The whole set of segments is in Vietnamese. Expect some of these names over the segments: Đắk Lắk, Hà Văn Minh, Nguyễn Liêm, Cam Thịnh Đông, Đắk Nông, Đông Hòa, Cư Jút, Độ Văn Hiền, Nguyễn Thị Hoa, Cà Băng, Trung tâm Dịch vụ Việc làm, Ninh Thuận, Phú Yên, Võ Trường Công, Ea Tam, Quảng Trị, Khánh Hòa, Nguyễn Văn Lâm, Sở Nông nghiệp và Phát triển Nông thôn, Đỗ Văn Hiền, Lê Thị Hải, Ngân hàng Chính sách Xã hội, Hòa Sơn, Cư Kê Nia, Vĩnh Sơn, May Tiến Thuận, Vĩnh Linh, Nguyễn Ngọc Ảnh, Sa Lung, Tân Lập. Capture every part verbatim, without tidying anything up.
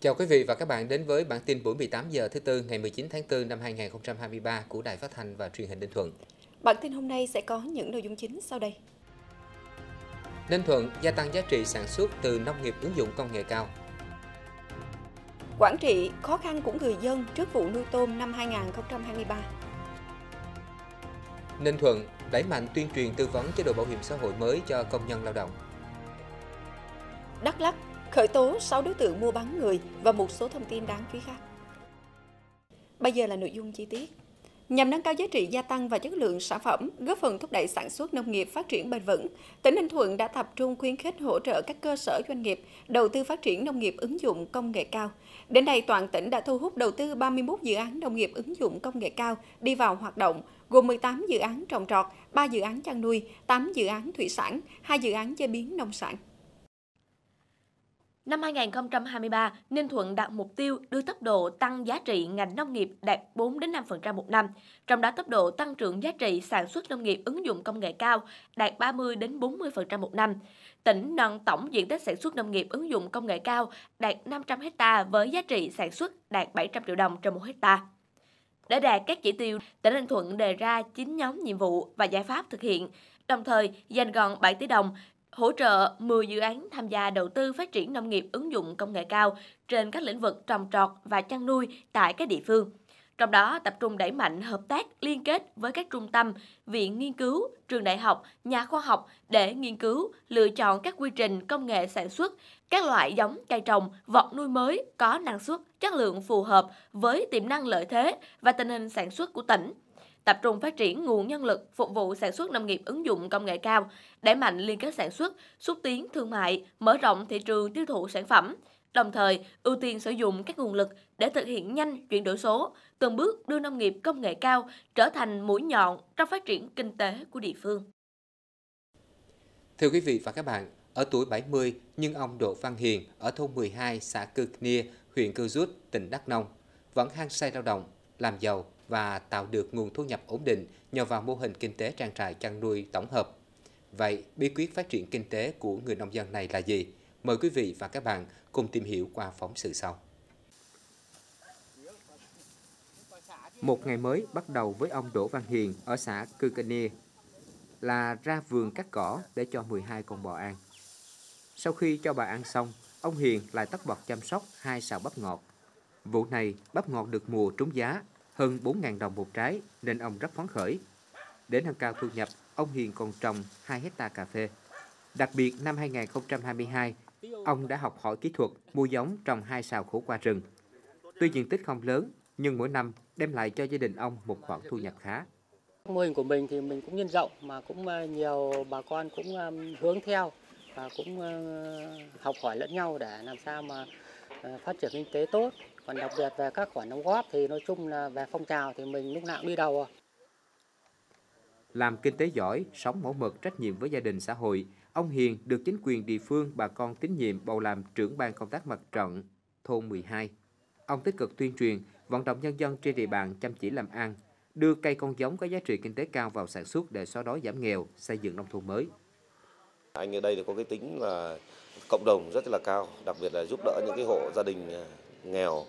Chào quý vị và các bạn đến với bản tin buổi mười tám giờ thứ Tư ngày mười chín tháng tư năm hai nghìn không trăm hai mươi ba của Đài Phát Thanh và Truyền hình Ninh Thuận. Bản tin hôm nay sẽ có những nội dung chính sau đây. Ninh Thuận gia tăng giá trị sản xuất từ nông nghiệp ứng dụng công nghệ cao. Quảng Trị khó khăn của người dân trước vụ nuôi tôm năm hai nghìn không trăm hai mươi ba. Ninh Thuận đẩy mạnh tuyên truyền tư vấn chế độ bảo hiểm xã hội mới cho công nhân lao động. Đắk Lắk khởi tố sáu đối tượng mua bán người và một số thông tin đáng chú ý khác. Bây giờ là nội dung chi tiết. Nhằm nâng cao giá trị gia tăng và chất lượng sản phẩm, góp phần thúc đẩy sản xuất nông nghiệp phát triển bền vững, tỉnh Ninh Thuận đã tập trung khuyến khích hỗ trợ các cơ sở doanh nghiệp đầu tư phát triển nông nghiệp ứng dụng công nghệ cao. Đến nay, toàn tỉnh đã thu hút đầu tư ba mươi mốt dự án nông nghiệp ứng dụng công nghệ cao đi vào hoạt động, gồm mười tám dự án trồng trọt, ba dự án chăn nuôi, tám dự án thủy sản, hai dự án chế biến nông sản. Năm hai nghìn không trăm hai mươi ba, Ninh Thuận đạt mục tiêu đưa tốc độ tăng giá trị ngành nông nghiệp đạt bốn đến năm phần trăm một năm, trong đó tốc độ tăng trưởng giá trị sản xuất nông nghiệp ứng dụng công nghệ cao đạt ba mươi đến bốn mươi phần trăm một năm. Tỉnh nâng tổng diện tích sản xuất nông nghiệp ứng dụng công nghệ cao đạt năm trăm héc ta với giá trị sản xuất đạt bảy trăm triệu đồng trên một héc ta. Để đạt các chỉ tiêu, tỉnh Ninh Thuận đề ra chín nhóm nhiệm vụ và giải pháp thực hiện, đồng thời dành gần bảy tỷ đồng hỗ trợ mười dự án tham gia đầu tư phát triển nông nghiệp ứng dụng công nghệ cao trên các lĩnh vực trồng trọt và chăn nuôi tại các địa phương. Trong đó, tập trung đẩy mạnh hợp tác liên kết với các trung tâm, viện nghiên cứu, trường đại học, nhà khoa học để nghiên cứu, lựa chọn các quy trình công nghệ sản xuất, các loại giống cây trồng, vật nuôi mới có năng suất, chất lượng phù hợp với tiềm năng lợi thế và tình hình sản xuất của tỉnh. Tập trung phát triển nguồn nhân lực phục vụ sản xuất nông nghiệp ứng dụng công nghệ cao, đẩy mạnh liên kết sản xuất, xúc tiến thương mại, mở rộng thị trường tiêu thụ sản phẩm, đồng thời ưu tiên sử dụng các nguồn lực để thực hiện nhanh chuyển đổi số, từng bước đưa nông nghiệp công nghệ cao trở thành mũi nhọn trong phát triển kinh tế của địa phương. Thưa quý vị và các bạn, ở tuổi bảy mươi nhưng ông Độ Văn Hiền ở thôn mười hai, xã Cư Kê Nia, huyện Cư Jút, tỉnh Đắk Nông vẫn hăng say lao động, làm giàu và tạo được nguồn thu nhập ổn định nhờ vào mô hình kinh tế trang trại chăn nuôi tổng hợp. Vậy, bí quyết phát triển kinh tế của người nông dân này là gì? Mời quý vị và các bạn cùng tìm hiểu qua phóng sự sau. Một ngày mới bắt đầu với ông Đỗ Văn Hiền ở xã Cư Kê Nia là ra vườn cắt cỏ để cho mười hai con bò ăn. Sau khi cho bà ăn xong, ông Hiền lại tất bật chăm sóc hai sào bắp ngọt. Vụ này, bắp ngọt được mùa trúng giá, hơn bốn nghìn đồng một trái nên ông rất phấn khởi. Để nâng cao thu nhập, ông Hiền còn trồng hai héc ta cà phê. Đặc biệt năm hai nghìn không trăm hai mươi hai, ông đã học hỏi kỹ thuật mua giống trồng hai sào khổ qua rừng. Tuy diện tích không lớn nhưng mỗi năm đem lại cho gia đình ông một khoản thu nhập khá. Mô hình của mình thì mình cũng nhân rộng mà cũng nhiều bà con cũng hướng theo và cũng học hỏi lẫn nhau để làm sao mà phát triển kinh tế tốt. Còn đặc biệt về các khoản đóng góp thì nói chung là về phong trào thì mình lúc nào cũng đi đầu. Làm kinh tế giỏi, sống mẫu mực trách nhiệm với gia đình xã hội, ông Hiền được chính quyền địa phương bà con tín nhiệm bầu làm trưởng ban công tác mặt trận thôn mười hai. Ông tích cực tuyên truyền, vận động nhân dân trên địa bàn chăm chỉ làm ăn, đưa cây con giống có giá trị kinh tế cao vào sản xuất để xóa đói giảm nghèo, xây dựng nông thôn mới. Anh ở đây thì có cái tính là cộng đồng rất là cao, đặc biệt là giúp đỡ những cái hộ gia đình nghèo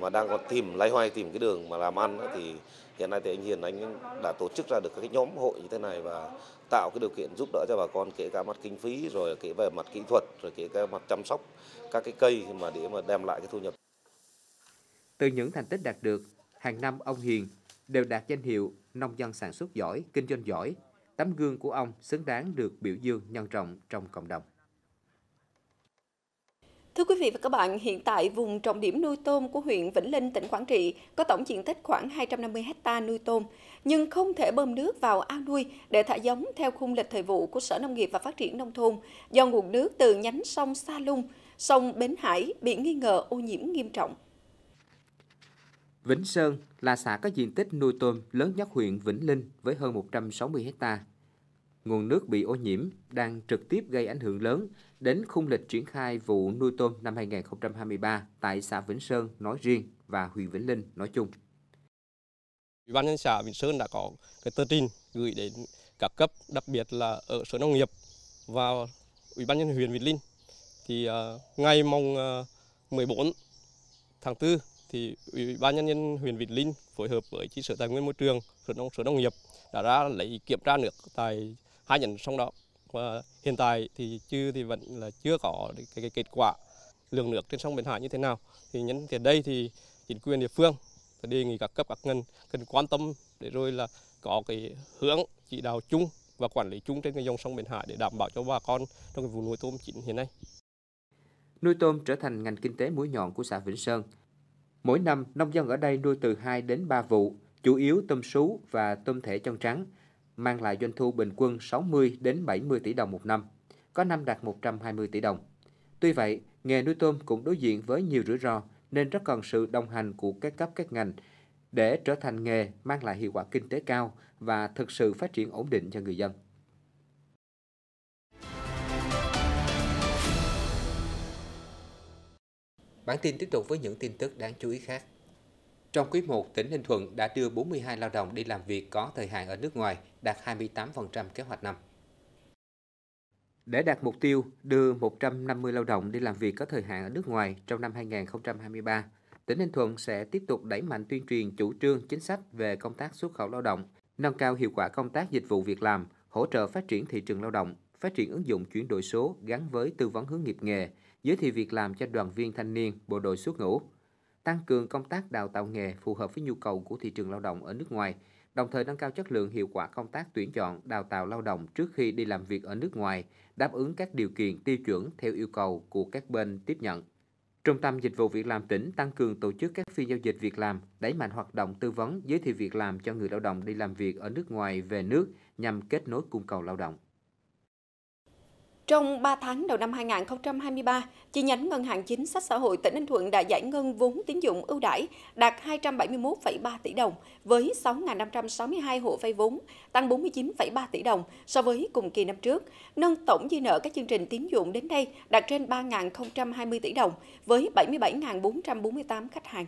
mà đang còn tìm loay hoay tìm cái đường mà làm ăn thì hiện nay thì anh Hiền anh đã tổ chức ra được các cái nhóm hội như thế này và tạo cái điều kiện giúp đỡ cho bà con kể cả mặt kinh phí rồi kể về mặt kỹ thuật rồi kể cả mặt chăm sóc các cái cây mà để mà đem lại cái thu nhập. Từ những thành tích đạt được, hàng năm ông Hiền đều đạt danh hiệu nông dân sản xuất giỏi, kinh doanh giỏi. Tấm gương của ông xứng đáng được biểu dương nhân rộng trong cộng đồng. Thưa quý vị và các bạn, hiện tại vùng trọng điểm nuôi tôm của huyện Vĩnh Linh, tỉnh Quảng Trị có tổng diện tích khoảng hai trăm năm mươi héc ta nuôi tôm, nhưng không thể bơm nước vào ao nuôi để thả giống theo khung lịch thời vụ của Sở Nông nghiệp và Phát triển Nông thôn do nguồn nước từ nhánh sông Sa Lung, sông Bến Hải bị nghi ngờ ô nhiễm nghiêm trọng. Vĩnh Sơn là xã có diện tích nuôi tôm lớn nhất huyện Vĩnh Linh với hơn một trăm sáu mươi héc ta. Nguồn nước bị ô nhiễm đang trực tiếp gây ảnh hưởng lớn đến khung lịch triển khai vụ nuôi tôm năm hai nghìn không trăm hai mươi ba tại xã Vĩnh Sơn nói riêng và huyện Vĩnh Linh nói chung. Ủy ban nhân dân xã Vĩnh Sơn đã có cái tờ trình gửi đến các cấp, đặc biệt là ở Sở Nông nghiệp và Ủy ban nhân dân huyện Vĩnh Linh. Thì uh, ngày mùng uh, mười bốn tháng tư thì Ủy ban nhân dân huyện Vĩnh Linh phối hợp với chi sở tài nguyên môi trường, sở nông sở nông nghiệp đã ra lấy kiểm tra nước tại hai nhánh sông đó, và hiện tại thì chưa thì vẫn là chưa có cái, cái kết quả lượng nước trên sông Bến Hải như thế nào. Thì nhân tiện đây thì chính quyền địa phương đề nghị các cấp các ngành cần quan tâm để rồi là có cái hướng chỉ đạo chung và quản lý chung trên cái dòng sông Bến Hải để đảm bảo cho bà con trong cái vùng nuôi tôm chính hiện nay. Nuôi tôm trở thành ngành kinh tế mũi nhọn của xã Vĩnh Sơn. Mỗi năm, nông dân ở đây nuôi từ hai đến ba vụ, chủ yếu tôm sú và tôm thể chân trắng, mang lại doanh thu bình quân sáu mươi đến bảy mươi tỷ đồng một năm, có năm đạt một trăm hai mươi tỷ đồng. Tuy vậy, nghề nuôi tôm cũng đối diện với nhiều rủi ro nên rất cần sự đồng hành của các cấp các ngành để trở thành nghề mang lại hiệu quả kinh tế cao và thực sự phát triển ổn định cho người dân. Bản tin tiếp tục với những tin tức đáng chú ý khác. Trong quý một, tỉnh Ninh Thuận đã đưa bốn mươi hai lao động đi làm việc có thời hạn ở nước ngoài, đạt hai mươi tám phần trăm kế hoạch năm. Để đạt mục tiêu đưa một trăm năm mươi lao động đi làm việc có thời hạn ở nước ngoài trong năm hai nghìn không trăm hai mươi ba, tỉnh Ninh Thuận sẽ tiếp tục đẩy mạnh tuyên truyền chủ trương chính sách về công tác xuất khẩu lao động, nâng cao hiệu quả công tác dịch vụ việc làm, hỗ trợ phát triển thị trường lao động, phát triển ứng dụng chuyển đổi số gắn với tư vấn hướng nghiệp nghề, giới thiệu việc làm cho đoàn viên thanh niên, bộ đội xuất ngũ, tăng cường công tác đào tạo nghề phù hợp với nhu cầu của thị trường lao động ở nước ngoài, đồng thời nâng cao chất lượng hiệu quả công tác tuyển chọn, đào tạo lao động trước khi đi làm việc ở nước ngoài, đáp ứng các điều kiện tiêu chuẩn theo yêu cầu của các bên tiếp nhận. Trung tâm Dịch vụ Việc làm tỉnh tăng cường tổ chức các phiên giao dịch việc làm, đẩy mạnh hoạt động tư vấn, giới thiệu việc làm cho người lao động đi làm việc ở nước ngoài về nước nhằm kết nối cung cầu lao động. Trong ba tháng đầu năm hai nghìn không trăm hai mươi ba, chi nhánh Ngân hàng Chính sách Xã hội tỉnh Ninh Thuận đã giải ngân vốn tín dụng ưu đãi đạt hai trăm bảy mươi mốt phẩy ba tỷ đồng với sáu nghìn năm trăm sáu mươi hai hộ vay vốn, tăng bốn mươi chín phẩy ba tỷ đồng so với cùng kỳ năm trước, nâng tổng dư nợ các chương trình tín dụng đến nay đạt trên ba nghìn không trăm hai mươi tỷ đồng với bảy mươi bảy nghìn bốn trăm bốn mươi tám khách hàng.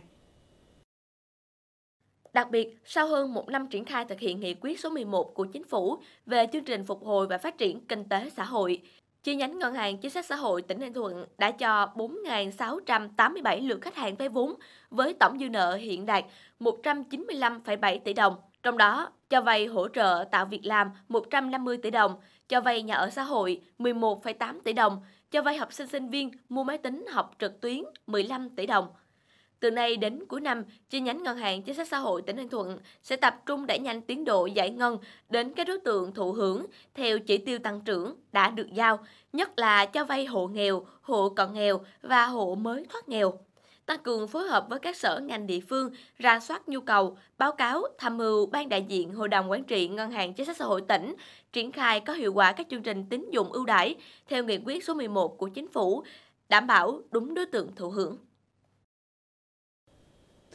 Đặc biệt, sau hơn một năm triển khai thực hiện nghị quyết số mười một của Chính phủ về chương trình phục hồi và phát triển kinh tế xã hội, chi nhánh Ngân hàng Chính sách Xã hội tỉnh Ninh Thuận đã cho bốn nghìn sáu trăm tám mươi bảy lượt khách hàng vay vốn với tổng dư nợ hiện đạt một trăm chín mươi lăm phẩy bảy tỷ đồng, trong đó cho vay hỗ trợ tạo việc làm một trăm năm mươi tỷ đồng, cho vay nhà ở xã hội mười một phẩy tám tỷ đồng, cho vay học sinh sinh viên mua máy tính học trực tuyến mười lăm tỷ đồng. Từ nay đến cuối năm, chi nhánh Ngân hàng Chính sách Xã hội tỉnh Ninh Thuận sẽ tập trung đẩy nhanh tiến độ giải ngân đến các đối tượng thụ hưởng theo chỉ tiêu tăng trưởng đã được giao, nhất là cho vay hộ nghèo, hộ cận nghèo và hộ mới thoát nghèo. Tăng cường phối hợp với các sở ngành địa phương rà soát nhu cầu, báo cáo tham mưu Ban đại diện Hội đồng Quản trị Ngân hàng Chính sách Xã hội tỉnh triển khai có hiệu quả các chương trình tín dụng ưu đãi theo nghị quyết số mười một của Chính phủ, đảm bảo đúng đối tượng thụ hưởng.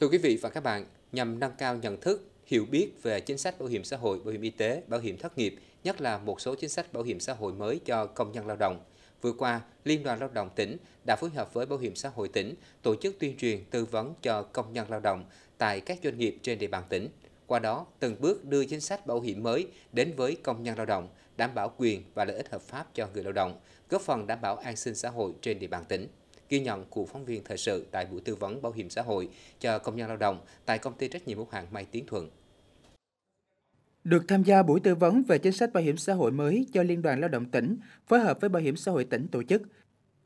Thưa quý vị và các bạn, nhằm nâng cao nhận thức, hiểu biết về chính sách bảo hiểm xã hội, bảo hiểm y tế, bảo hiểm thất nghiệp, nhất là một số chính sách bảo hiểm xã hội mới cho công nhân lao động, vừa qua, Liên đoàn Lao động tỉnh đã phối hợp với Bảo hiểm xã hội tỉnh tổ chức tuyên truyền tư vấn cho công nhân lao động tại các doanh nghiệp trên địa bàn tỉnh. Qua đó, từng bước đưa chính sách bảo hiểm mới đến với công nhân lao động, đảm bảo quyền và lợi ích hợp pháp cho người lao động, góp phần đảm bảo an sinh xã hội trên địa bàn tỉnh. Ghi nhận của phóng viên thời sự tại buổi tư vấn bảo hiểm xã hội cho công nhân lao động tại công ty trách nhiệm hữu hạn May Tiến Thuận. Được tham gia buổi tư vấn về chính sách bảo hiểm xã hội mới do Liên đoàn Lao động tỉnh phối hợp với Bảo hiểm xã hội tỉnh tổ chức,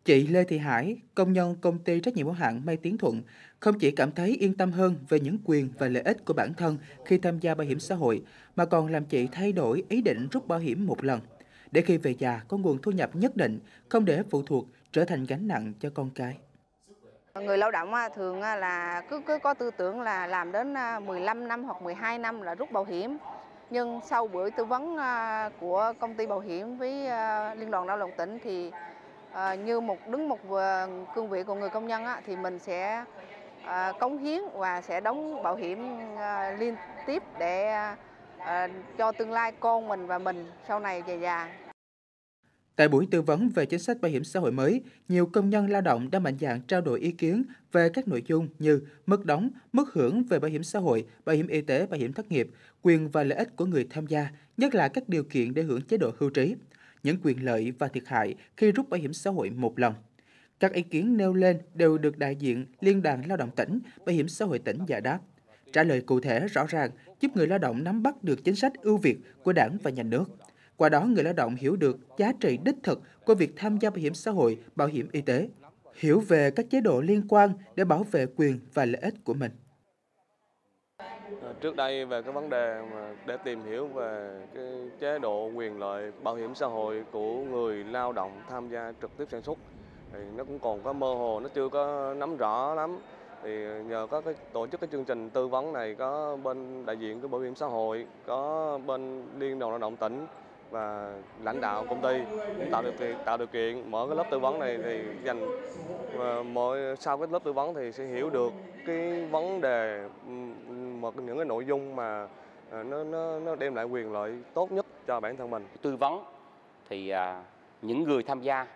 chị Lê Thị Hải, công nhân công ty trách nhiệm hữu hạn May Tiến Thuận, không chỉ cảm thấy yên tâm hơn về những quyền và lợi ích của bản thân khi tham gia bảo hiểm xã hội, mà còn làm chị thay đổi ý định rút bảo hiểm một lần, để khi về già có nguồn thu nhập nhất định, không để phụ thuộc trở thành gánh nặng cho con cái. Người lao động thường là cứ cứ có tư tưởng là làm đến mười lăm năm hoặc mười hai năm là rút bảo hiểm. Nhưng sau buổi tư vấn của công ty bảo hiểm với Liên đoàn Lao động tỉnh thì như một đứng một cương vị của người công nhân thì mình sẽ cống hiến và sẽ đóng bảo hiểm liên tiếp để cho tương lai con mình và mình sau này về già. Tại buổi tư vấn về chính sách bảo hiểm xã hội mới, nhiều công nhân lao động đã mạnh dạn trao đổi ý kiến về các nội dung như mức đóng, mức hưởng về bảo hiểm xã hội, bảo hiểm y tế, bảo hiểm thất nghiệp, quyền và lợi ích của người tham gia, nhất là các điều kiện để hưởng chế độ hưu trí, những quyền lợi và thiệt hại khi rút bảo hiểm xã hội một lần. Các ý kiến nêu lên đều được đại diện Liên đoàn Lao động tỉnh, Bảo hiểm xã hội tỉnh giải đáp. Trả lời cụ thể rõ ràng, giúp người lao động nắm bắt được chính sách ưu việt của Đảng và nhà nước. Qua đó, người lao động hiểu được giá trị đích thực của việc tham gia bảo hiểm xã hội, bảo hiểm y tế, hiểu về các chế độ liên quan để bảo vệ quyền và lợi ích của mình. Trước đây về cái vấn đề mà để tìm hiểu về cái chế độ quyền lợi bảo hiểm xã hội của người lao động tham gia trực tiếp sản xuất thì nó cũng còn có mơ hồ, nó chưa có nắm rõ lắm. Thì nhờ có cái tổ chức cái chương trình tư vấn này, có bên đại diện của bảo hiểm xã hội, có bên Liên đoàn Lao động tỉnh và lãnh đạo công ty cũng tạo điều kiện, tạo điều kiện mở cái lớp tư vấn này thì dành và mỗi sau cái lớp tư vấn thì sẽ hiểu được cái vấn đề, một những cái nội dung mà nó nó nó đem lại quyền lợi tốt nhất cho bản thân mình. Tư vấn thì những người tham gia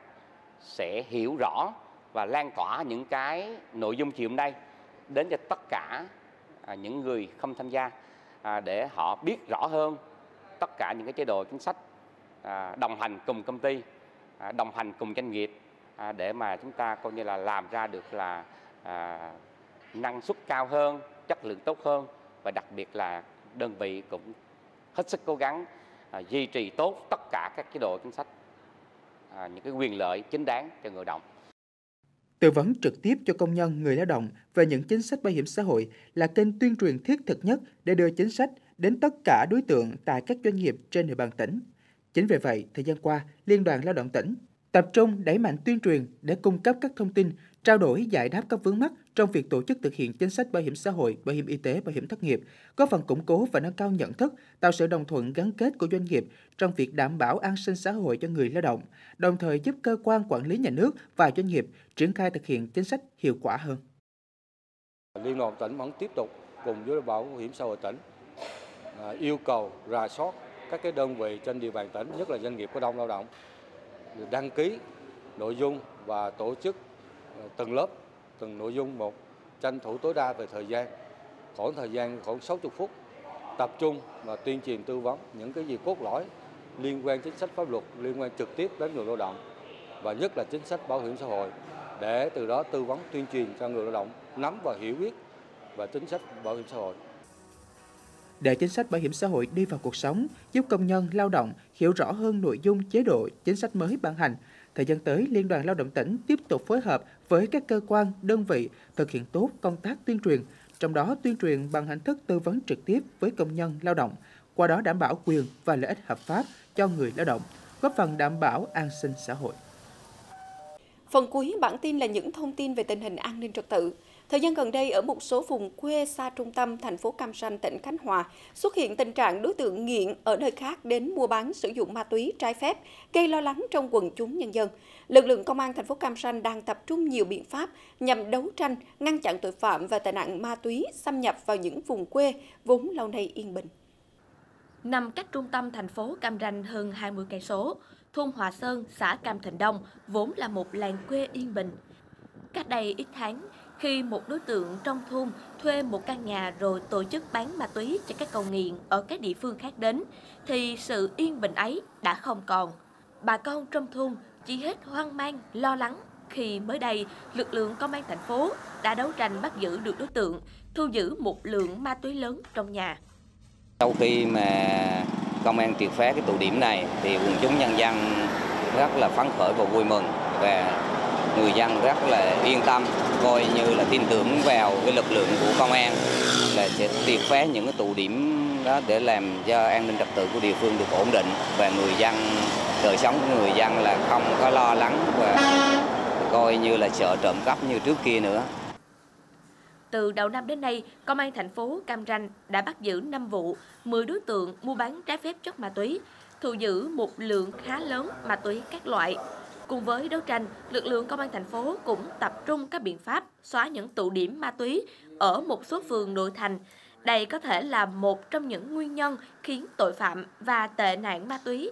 sẽ hiểu rõ và lan tỏa những cái nội dung chiều hôm nay đến cho tất cả những người không tham gia để họ biết rõ hơn tất cả những cái chế độ chính sách đồng hành cùng công ty, đồng hành cùng doanh nghiệp để mà chúng ta coi như là làm ra được là năng suất cao hơn, chất lượng tốt hơn và đặc biệt là đơn vị cũng hết sức cố gắng duy trì tốt tất cả các chế độ chính sách, những cái quyền lợi chính đáng cho người lao động. Tư vấn trực tiếp cho công nhân, người lao động về những chính sách bảo hiểm xã hội là kênh tuyên truyền thiết thực nhất để đưa chính sách đến tất cả đối tượng tại các doanh nghiệp trên địa bàn tỉnh. Chính vì vậy, thời gian qua, Liên đoàn Lao động tỉnh tập trung đẩy mạnh tuyên truyền để cung cấp các thông tin, trao đổi, giải đáp các vướng mắc trong việc tổ chức thực hiện chính sách bảo hiểm xã hội, bảo hiểm y tế, bảo hiểm thất nghiệp, góp phần củng cố và nâng cao nhận thức, tạo sự đồng thuận gắn kết của doanh nghiệp trong việc đảm bảo an sinh xã hội cho người lao động, đồng thời giúp cơ quan quản lý nhà nước và doanh nghiệp triển khai thực hiện chính sách hiệu quả hơn. Liên đoàn tỉnh vẫn tiếp tục cùng với bảo hiểm xã hội tỉnh yêu cầu rà soát các cái đơn vị trên địa bàn tỉnh, nhất là doanh nghiệp có đông lao động, đăng ký nội dung và tổ chức từng lớp, từng nội dung một, tranh thủ tối đa về thời gian, khoảng thời gian khoảng sáu mươi phút, tập trung và tuyên truyền tư vấn những cái gì cốt lõi liên quan chính sách pháp luật, liên quan trực tiếp đến người lao động và nhất là chính sách bảo hiểm xã hội, để từ đó tư vấn tuyên truyền cho người lao động nắm và hiểu biết về chính sách bảo hiểm xã hội. Để chính sách bảo hiểm xã hội đi vào cuộc sống, giúp công nhân, lao động hiểu rõ hơn nội dung chế độ, chính sách mới ban hành, thời gian tới, Liên đoàn Lao động tỉnh tiếp tục phối hợp với các cơ quan, đơn vị thực hiện tốt công tác tuyên truyền, trong đó tuyên truyền bằng hình thức tư vấn trực tiếp với công nhân, lao động, qua đó đảm bảo quyền và lợi ích hợp pháp cho người lao động, góp phần đảm bảo an sinh xã hội. Phần cuối bản tin là những thông tin về tình hình an ninh trật tự. Thời gian gần đây, ở một số vùng quê xa trung tâm thành phố Cam Ranh, tỉnh Khánh Hòa, xuất hiện tình trạng đối tượng nghiện ở nơi khác đến mua bán sử dụng ma túy trái phép, gây lo lắng trong quần chúng nhân dân. Lực lượng công an thành phố Cam Ranh đang tập trung nhiều biện pháp nhằm đấu tranh, ngăn chặn tội phạm và tệ nạn ma túy xâm nhập vào những vùng quê vốn lâu nay yên bình. Nằm cách trung tâm thành phố Cam Ranh hơn hai mươi cây số, thôn Hòa Sơn, xã Cam Thịnh Đông vốn là một làng quê yên bình. Cách đây ít tháng, khi một đối tượng trong thôn thuê một căn nhà rồi tổ chức bán ma túy cho các con nghiện ở các địa phương khác đến, thì sự yên bình ấy đã không còn. Bà con trong thôn chỉ hết hoang mang, lo lắng khi mới đây lực lượng công an thành phố đã đấu tranh bắt giữ được đối tượng, thu giữ một lượng ma túy lớn trong nhà. Sau khi mà công an triệt phá cái tụ điểm này thì quần chúng nhân dân rất là phấn khởi và vui mừng, và người dân rất là yên tâm, coi như là tin tưởng vào cái lực lượng của công an là sẽ triệt phá những cái tụ điểm đó để làm cho an ninh trật tự của địa phương được ổn định và người dân, đời sống của người dân là không có lo lắng và coi như là sợ trộm cắp như trước kia nữa. Từ đầu năm đến nay, công an thành phố Cam Ranh đã bắt giữ năm vụ, mười đối tượng mua bán trái phép chất ma túy, thu giữ một lượng khá lớn ma túy các loại. Cùng với đấu tranh, lực lượng công an thành phố cũng tập trung các biện pháp xóa những tụ điểm ma túy ở một số phường nội thành. Đây có thể là một trong những nguyên nhân khiến tội phạm và tệ nạn ma túy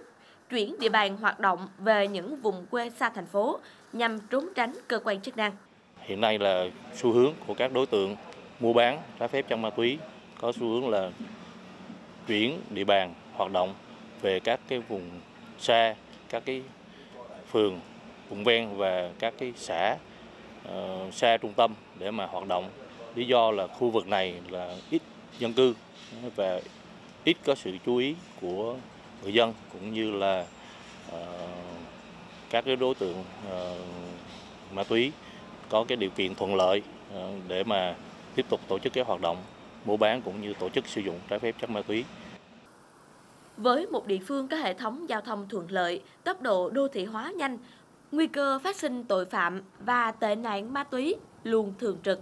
chuyển địa bàn hoạt động về những vùng quê xa thành phố nhằm trốn tránh cơ quan chức năng. Hiện nay là xu hướng của các đối tượng mua bán trái phép chất ma túy có xu hướng là chuyển địa bàn hoạt động về các cái vùng xa, các cái phường vùng ven và các cái xã uh, xa trung tâm để mà hoạt động. Lý do là khu vực này là ít dân cư và ít có sự chú ý của người dân cũng như là uh, các cái đối tượng uh, ma túy có cái điều kiện thuận lợi uh, để mà tiếp tục tổ chức cái hoạt động mua bán cũng như tổ chức sử dụng trái phép chất ma túy. Với một địa phương có hệ thống giao thông thuận lợi, tốc độ đô thị hóa nhanh, nguy cơ phát sinh tội phạm và tệ nạn ma túy luôn thường trực.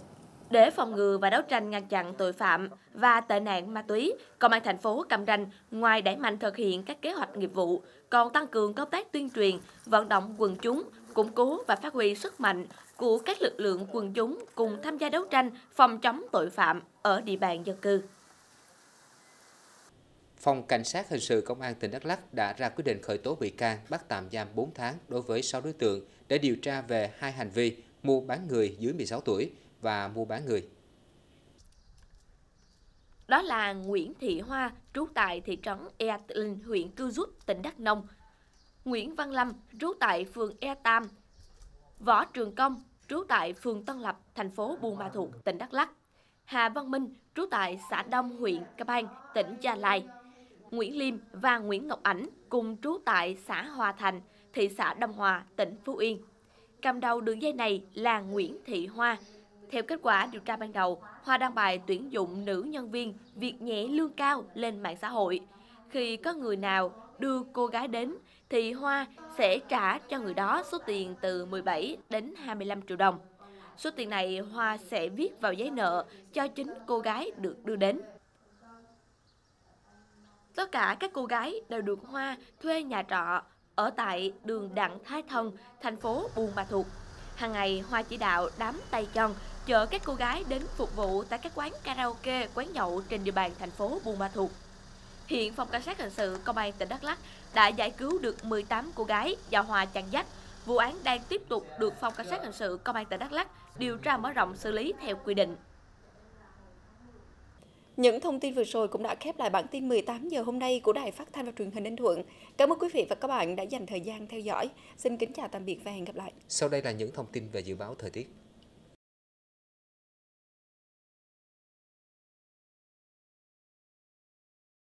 Để phòng ngừa và đấu tranh ngăn chặn tội phạm và tệ nạn ma túy, Công an thành phố Cam Ranh ngoài đẩy mạnh thực hiện các kế hoạch nghiệp vụ, còn tăng cường công tác tuyên truyền, vận động quần chúng, củng cố và phát huy sức mạnh của các lực lượng quần chúng cùng tham gia đấu tranh phòng chống tội phạm ở địa bàn dân cư. Phòng Cảnh sát Hình sự Công an tỉnh Đắk Lắk đã ra quyết định khởi tố bị can, bắt tạm giam bốn tháng đối với sáu đối tượng để điều tra về hai hành vi mua bán người dưới mười sáu tuổi và mua bán người. Đó là Nguyễn Thị Hoa, trú tại thị trấn Ea Tam, huyện Cư Jút, tỉnh Đắk Nông; Nguyễn Văn Lâm, trú tại phường Ea Tam; Võ Trường Công, trú tại phường Tân Lập, thành phố Buôn Ma Thuột, tỉnh Đắk Lắk; Hà Văn Minh, trú tại xã Đông, huyện Cà Băng, tỉnh Gia Lai; Nguyễn Liêm và Nguyễn Ngọc Ảnh cùng trú tại xã Hòa Thành, thị xã Đông Hòa, tỉnh Phú Yên. Cầm đầu đường dây này là Nguyễn Thị Hoa. Theo kết quả điều tra ban đầu, Hoa đăng bài tuyển dụng nữ nhân viên việc nhẹ lương cao lên mạng xã hội. Khi có người nào đưa cô gái đến, thì Hoa sẽ trả cho người đó số tiền từ mười bảy đến hai mươi lăm triệu đồng. Số tiền này Hoa sẽ viết vào giấy nợ cho chính cô gái được đưa đến. Tất cả các cô gái đều được Hoa thuê nhà trọ ở tại đường Đặng Thái Thân, thành phố Buôn Ma Thuột. Hàng ngày, Hoa chỉ đạo đám tay chân chở các cô gái đến phục vụ tại các quán karaoke, quán nhậu trên địa bàn thành phố Buôn Ma Thuột. Hiện Phòng Cảnh sát Hình sự Công an tỉnh Đắk Lắk đã giải cứu được mười tám cô gái do Hoa chăn dắt. Vụ án đang tiếp tục được Phòng Cảnh sát Hình sự Công an tỉnh Đắk Lắk điều tra mở rộng xử lý theo quy định. Những thông tin vừa rồi cũng đã khép lại bản tin mười tám giờ hôm nay của Đài Phát Thanh và Truyền hình Ninh Thuận. Cảm ơn quý vị và các bạn đã dành thời gian theo dõi. Xin kính chào tạm biệt và hẹn gặp lại. Sau đây là những thông tin về dự báo thời tiết.